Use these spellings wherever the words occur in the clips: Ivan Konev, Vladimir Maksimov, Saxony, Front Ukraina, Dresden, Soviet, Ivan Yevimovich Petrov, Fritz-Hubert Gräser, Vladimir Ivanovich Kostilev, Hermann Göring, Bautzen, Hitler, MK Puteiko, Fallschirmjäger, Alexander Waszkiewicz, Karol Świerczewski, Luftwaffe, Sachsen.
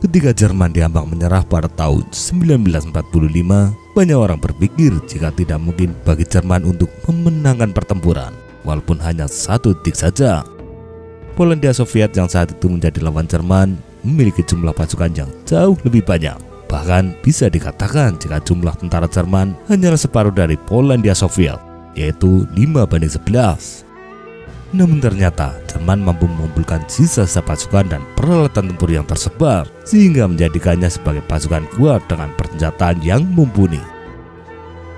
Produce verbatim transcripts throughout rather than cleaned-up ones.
ketika Jerman diambang menyerah pada tahun seribu sembilan ratus empat puluh lima, banyak orang berpikir jika tidak mungkin bagi Jerman untuk memenangkan pertempuran, walaupun hanya satu titik saja. Polandia Soviet yang saat itu menjadi lawan Jerman memiliki jumlah pasukan yang jauh lebih banyak, bahkan bisa dikatakan jika jumlah tentara Jerman hanyalah separuh dari Polandia Soviet, yaitu lima banding sebelas. Namun ternyata Jerman mampu mengumpulkan sisa-sisa pasukan dan peralatan tempur yang tersebar, sehingga menjadikannya sebagai pasukan kuat dengan persenjataan yang mumpuni.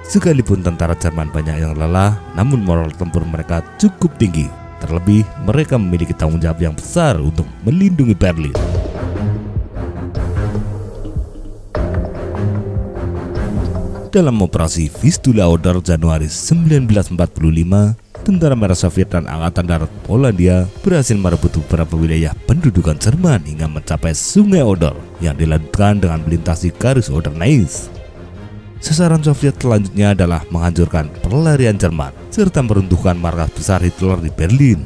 Sekalipun tentara Jerman banyak yang lelah, namun moral tempur mereka cukup tinggi. Terlebih mereka memiliki tanggung jawab yang besar untuk melindungi Berlin. Dalam operasi Vistula Oder Januari seribu sembilan ratus empat puluh lima, tentara merah Soviet dan angkatan darat Polandia berhasil merebut beberapa wilayah pendudukan Jerman hingga mencapai Sungai Oder yang dilanjutkan dengan melintasi garis Oder-Neisse. Sasaran Soviet selanjutnya adalah menghancurkan pelarian Jerman serta meruntuhkan markas besar Hitler di Berlin.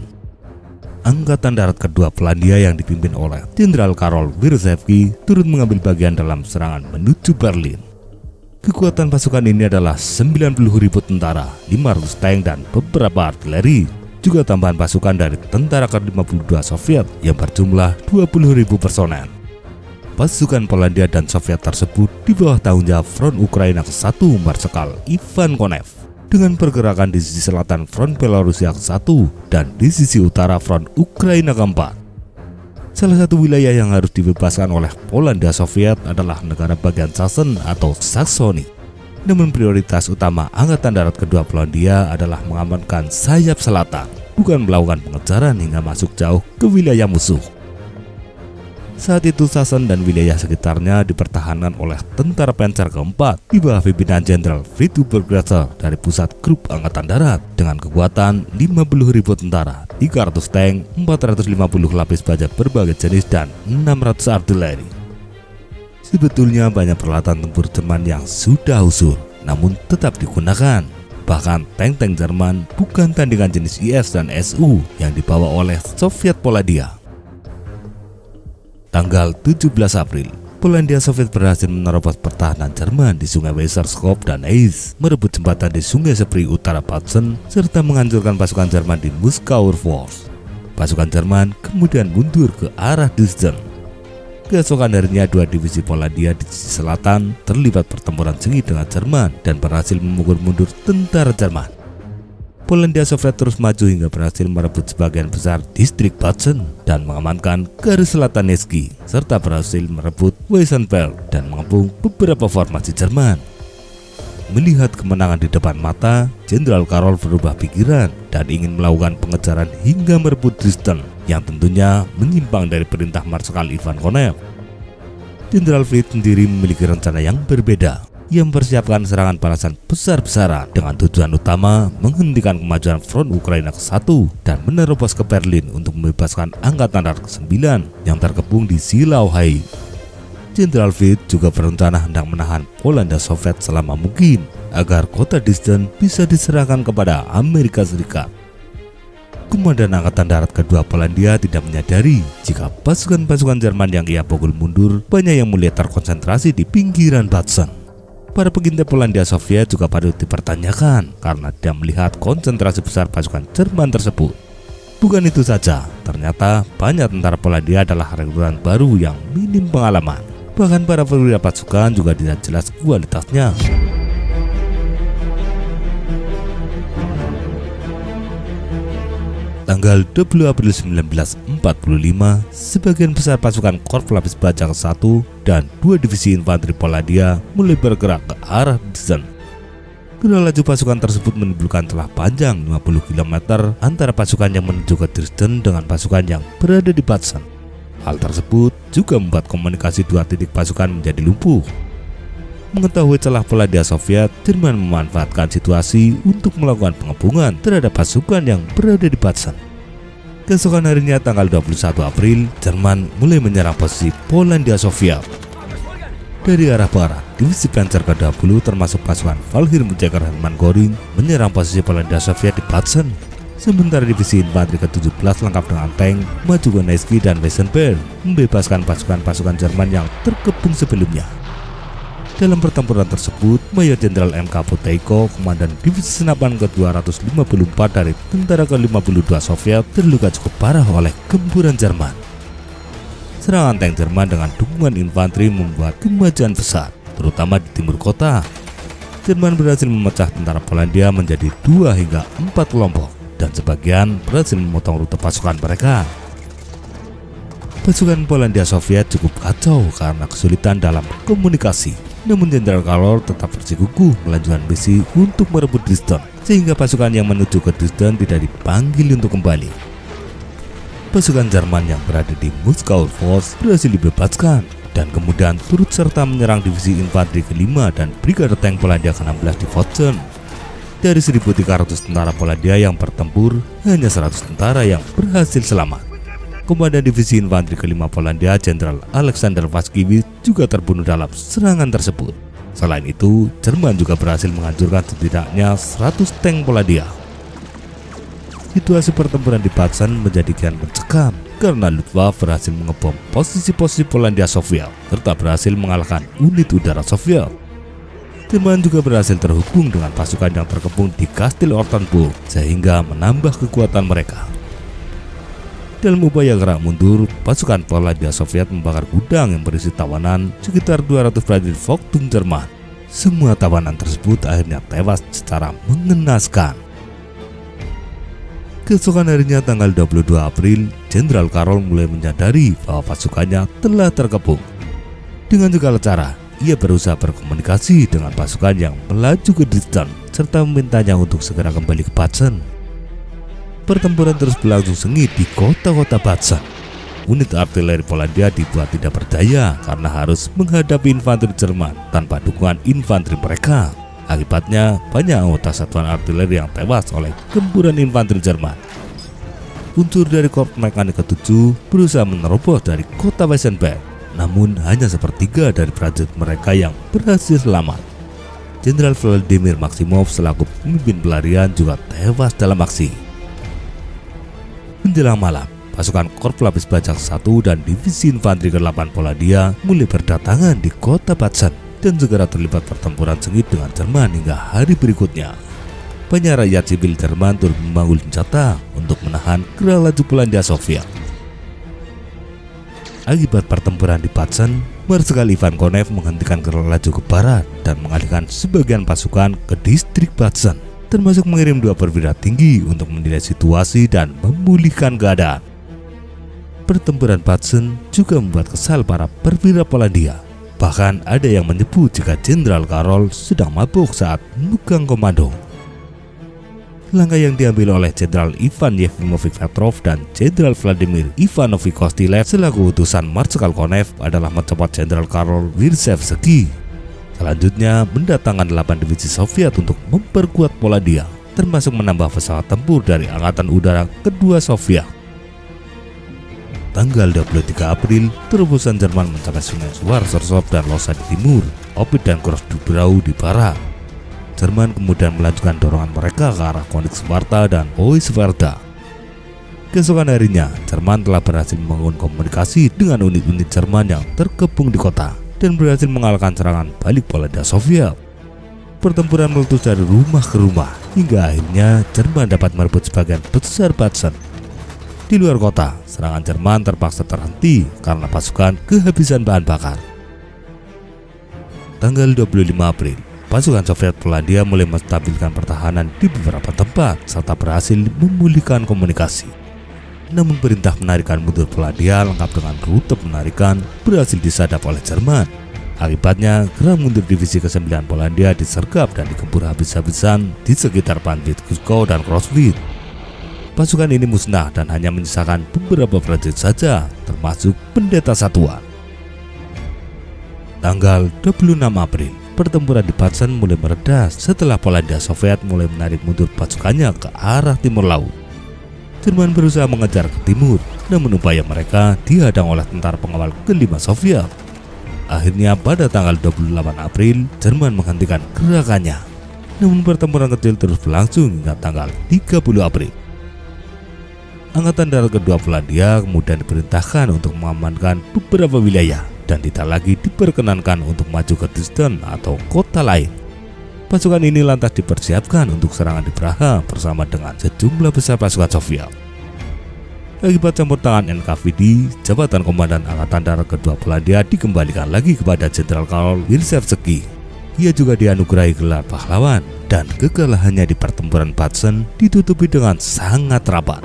Angkatan Darat Kedua Polandia yang dipimpin oleh Jenderal Karol Świerczewski turut mengambil bagian dalam serangan menuju Berlin. Kekuatan pasukan ini adalah sembilan puluh ribu tentara, lima ratus tank dan beberapa artileri, juga tambahan pasukan dari tentara ke lima puluh dua Soviet yang berjumlah dua puluh ribu personel. Pasukan Polandia dan Soviet tersebut di bawah tanggung jawab Front Ukraina ke satu Marsekal Ivan Konev, dengan pergerakan di sisi selatan Front Belarusia ke satu dan di sisi utara Front Ukraina ke empat. Salah satu wilayah yang harus dibebaskan oleh Polandia Soviet adalah negara bagian Sachsen atau Saxony. Namun prioritas utama Angkatan Darat Kedua Polandia adalah mengamankan sayap selatan, bukan melakukan pengejaran hingga masuk jauh ke wilayah musuh. Saat itu Sachsen dan wilayah sekitarnya dipertahankan oleh tentara panzer keempat di bawah pimpinan Jenderal Fritz-Hubert Gräser dari pusat grup Angkatan Darat dengan kekuatan lima puluh ribu tentara, tiga ratus tank, empat ratus lima puluh lapis baja berbagai jenis dan enam ratus artileri. Sebetulnya banyak peralatan tempur Jerman yang sudah usur, namun tetap digunakan. Bahkan tank-tank Jerman bukan tandingan jenis I S dan S U yang dibawa oleh Soviet Polandia. Tanggal tujuh belas April, Polandia Soviet berhasil menerobos pertahanan Jerman di Sungai Weserskop dan Neisse, merebut jembatan di Sungai Spree utara Bautzen, serta menghancurkan pasukan Jerman di Muskauer Force. Pasukan Jerman kemudian mundur ke arah Dresden. Keesokan harinya, dua divisi Polandia di sisi selatan terlibat pertempuran sengit dengan Jerman dan berhasil memukul mundur tentara Jerman. Polandia Soviet terus maju hingga berhasil merebut sebagian besar distrik Bautzen dan mengamankan garis selatan Neisse, serta berhasil merebut Weissenfels dan mengepung beberapa formasi Jerman. Melihat kemenangan di depan mata, Jenderal Karol berubah pikiran dan ingin melakukan pengejaran hingga merebut Dresden, yang tentunya menyimpang dari perintah Marsekal Ivan Konev. Jenderal Fritz sendiri memiliki rencana yang berbeda. Ia mempersiapkan serangan balasan besar-besaran dengan tujuan utama menghentikan kemajuan Front Ukraina ke satu dan menerobos ke Berlin untuk membebaskan Angkatan Darat ke sembilan yang terkepung di Silauhai. Jenderal Fritz juga berencana hendak menahan Polandia Soviet selama mungkin agar kota Dresden bisa diserahkan kepada Amerika Serikat. Komandan Angkatan Darat Kedua Polandia tidak menyadari jika pasukan-pasukan Jerman yang ia pukul mundur banyak yang mulai terkonsentrasi di pinggiran Bautzen. Para pengintai Polandia Soviet juga patut dipertanyakan karena tidak melihat konsentrasi besar pasukan Jerman tersebut. Bukan itu saja, ternyata banyak tentara Polandia adalah rekrutan baru yang minim pengalaman. Bahkan para perwira pasukan juga tidak jelas kualitasnya. Tanggal dua puluh April seribu sembilan ratus empat puluh lima, sebagian besar pasukan Korps Lapis Baja ke satu dan dua divisi infanteri Polandia mulai bergerak ke arah Dresden. Gerak laju pasukan tersebut menimbulkan celah panjang lima puluh kilometer antara pasukan yang menuju ke Dresden dengan pasukan yang berada di Bautzen. Hal tersebut juga membuat komunikasi dua titik pasukan menjadi lumpuh. Mengetahui celah Polandia Soviet, Jerman memanfaatkan situasi untuk melakukan pengepungan terhadap pasukan yang berada di Bautzen. Keesokan harinya tanggal dua puluh satu April, Jerman mulai menyerang posisi Polandia Soviet. Dari arah barat, divisi panzer ke dua puluh termasuk pasukan Fallschirmjäger Hermann Göring menyerang posisi Polandia Soviet di Bautzen. Sementara divisi infanteri ke tujuh belas lengkap dengan tank, Mazugoneski dan Weissenberg membebaskan pasukan-pasukan Jerman yang terkepung sebelumnya. Dalam pertempuran tersebut, Mayor Jenderal M K Puteiko, Komandan Divisi Senapan ke dua ratus lima puluh empat dari Tentara ke lima puluh dua Soviet, terluka cukup parah oleh gempuran Jerman. Serangan tank Jerman dengan dukungan infanteri membuat kemajuan besar, terutama di timur kota. Jerman berhasil memecah tentara Polandia menjadi dua hingga empat kelompok, dan sebagian berhasil memotong rute pasukan mereka. Pasukan Polandia Soviet cukup kacau karena kesulitan dalam komunikasi, namun Jenderal Karol tetap bersikukuh melanjutkan misi untuk merebut Dresden, sehingga pasukan yang menuju ke Dresden tidak dipanggil untuk kembali. Pasukan Jerman yang berada di Muskau Force berhasil dibebaskan dan kemudian turut serta menyerang divisi infanteri kelima dan brigade tank Polandia ke enam belas di Bautzen. Dari seribu tiga ratus tentara Polandia yang bertempur, hanya seratus tentara yang berhasil selamat. Komandan divisi infanteri kelima Polandia, Jenderal Alexander Waszkiewicz, juga terbunuh dalam serangan tersebut. Selain itu, Jerman juga berhasil menghancurkan setidaknya seratus tank Polandia. Situasi pertempuran di Bautzen menjadi kian mencekam karena Luftwaffe berhasil mengebom posisi-posisi Polandia Soviet serta berhasil mengalahkan unit udara Soviet. Jerman juga berhasil terhubung dengan pasukan yang terkepung di Kastil Ortenburg sehingga menambah kekuatan mereka. Dalam upaya gerak mundur, pasukan Polandia Soviet membakar gudang yang berisi tawanan sekitar dua ratus prajurit Vogtum Jerman. Semua tawanan tersebut akhirnya tewas secara mengenaskan. Keesokan harinya tanggal dua puluh dua April, Jenderal Karol mulai menyadari bahwa pasukannya telah terkepung. Dengan segala cara, ia berusaha berkomunikasi dengan pasukan yang melaju ke Dresden serta memintanya untuk segera kembali ke Bautzen. Pertempuran terus berlangsung sengit di kota-kota Bautzen. Unit artileri Polandia dibuat tidak berdaya karena harus menghadapi infanteri Jerman tanpa dukungan infanteri mereka. Akibatnya, banyak anggota satuan artileri yang tewas oleh gempuran infanteri Jerman. Unsur dari Korps Mekanik ketujuh berusaha menerobos dari kota Weissenberg, namun hanya sepertiga dari prajurit mereka yang berhasil selamat. Jenderal Vladimir Maksimov selaku pemimpin pelarian juga tewas dalam aksi. Menjelang malam, pasukan Korps Lapis Baja satu dan Divisi Infanteri ke delapan Polandia mulai berdatangan di kota Bautzen dan segera terlibat pertempuran sengit dengan Jerman hingga hari berikutnya. Banyak rakyat sipil Jerman turut memanggul senjata untuk menahan gerak laju Polandia Soviet. Akibat pertempuran di Bautzen, Marsikal Ivan Konev menghentikan gerak laju ke barat dan mengalihkan sebagian pasukan ke distrik Bautzen, termasuk mengirim dua perwira tinggi untuk menilai situasi dan memulihkan keadaan. Pertempuran Bautzen juga membuat kesal para perwira Polandia. Bahkan ada yang menyebut jika Jenderal Karol sedang mabuk saat memegang komando. Langkah yang diambil oleh Jenderal Ivan Yevimovich Petrov dan Jenderal Vladimir Ivanovich Kostilev selaku utusan Marsikal Konev adalah mencopot Jenderal Karol Świerczewski. Selanjutnya mendatangkan delapan divisi Soviet untuk memperkuat Polandia, termasuk menambah pesawat tempur dari Angkatan Udara Kedua Soviet. Tanggal dua puluh tiga April, terobosan Jerman mencapai sungai Suwarzerszop dan Losa di timur, Opitz dan Gross Dubrau di barat. Jerman kemudian melanjutkan dorongan mereka ke arah Königswartha dan Hoyerswerda. Keesokan harinya, Jerman telah berhasil membangun komunikasi dengan unit-unit Jerman yang terkepung di kota dan berhasil mengalahkan serangan balik Polandia Soviet. Pertempuran meletus dari rumah ke rumah hingga akhirnya Jerman dapat merebut sebagian besar Bautzen. Di luar kota, serangan Jerman terpaksa terhenti karena pasukan kehabisan bahan bakar. Tanggal dua puluh lima April, pasukan Soviet Polandia mulai menstabilkan pertahanan di beberapa tempat serta berhasil memulihkan komunikasi. Namun perintah penarikan mundur Polandia lengkap dengan rute penarikan berhasil disadap oleh Jerman. Akibatnya, gerak mundur divisi kesembilan Polandia disergap dan digempur habis-habisan di sekitar Panwitz, Kuskow dan Croswitz. Pasukan ini musnah dan hanya menyisakan beberapa prajurit saja, termasuk pendeta satuan. Tanggal dua puluh enam April, pertempuran di Bautzen mulai mereda setelah Polandia Soviet mulai menarik mundur pasukannya ke arah timur laut. Jerman berusaha mengejar ke timur, namun upaya mereka dihadang oleh tentara pengawal kelima Soviet. Akhirnya pada tanggal dua puluh delapan April, Jerman menghentikan gerakannya. Namun pertempuran kecil terus berlangsung hingga tanggal tiga puluh April. Angkatan Darat kedua Polandia kemudian diperintahkan untuk mengamankan beberapa wilayah dan tidak lagi diperkenankan untuk maju ke Dresden atau kota lain. Pasukan ini lantas dipersiapkan untuk serangan di Praha bersama dengan sejumlah besar pasukan Soviet. Akibat campur tangan N K V D, jabatan Komandan Angkatan Darat kedua Polandia dikembalikan lagi kepada Jenderal Karol Świerczewski. Ia juga dianugerahi gelar pahlawan dan kekalahannya di pertempuran Bautzen ditutupi dengan sangat rapat.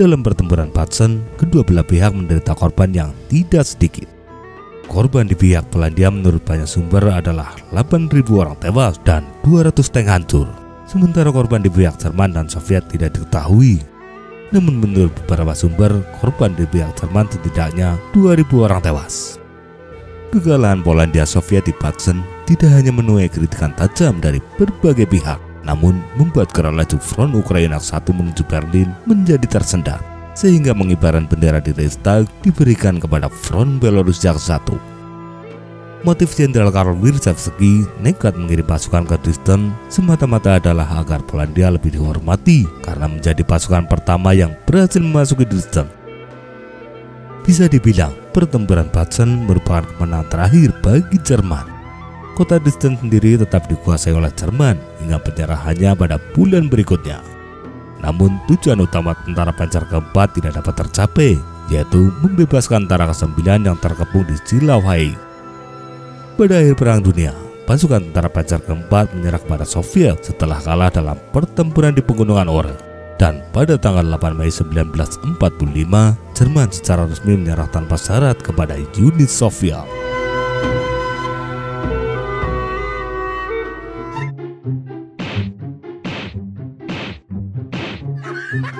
Dalam pertempuran Bautzen, kedua belah pihak menderita korban yang tidak sedikit. Korban di pihak Polandia menurut banyak sumber adalah delapan ribu orang tewas dan dua ratus tank hancur. Sementara korban di pihak Jerman dan Soviet tidak diketahui. Namun menurut beberapa sumber, korban di pihak Jerman setidaknya dua ribu orang tewas. Kekalahan Polandia Soviet di Bautzen tidak hanya menuai kritikan tajam dari berbagai pihak, namun membuat gerak laju front Ukraina satu menuju Berlin menjadi tersendat, sehingga pengibaran bendera di Reichstag diberikan kepada front Belarus yang satu. Motif Jenderal Karol Świerczewski nekat mengirim pasukan ke Dresden semata-mata adalah agar Polandia lebih dihormati karena menjadi pasukan pertama yang berhasil memasuki Dresden. Bisa dibilang pertempuran Bautzen merupakan kemenangan terakhir bagi Jerman. Kota Dresden sendiri tetap dikuasai oleh Jerman hingga penyerahannya pada bulan berikutnya. Namun tujuan utama tentara pancer keempat tidak dapat tercapai, yaitu membebaskan tentara kesembilan yang terkepung di Zilauhai. Pada akhir perang dunia, pasukan tentara pancer keempat menyerah kepada Soviet setelah kalah dalam pertempuran di pegunungan Orel. Dan pada tanggal delapan Mei seribu sembilan ratus empat puluh lima, Jerman secara resmi menyerah tanpa syarat kepada unit Soviet. Ha ha ha!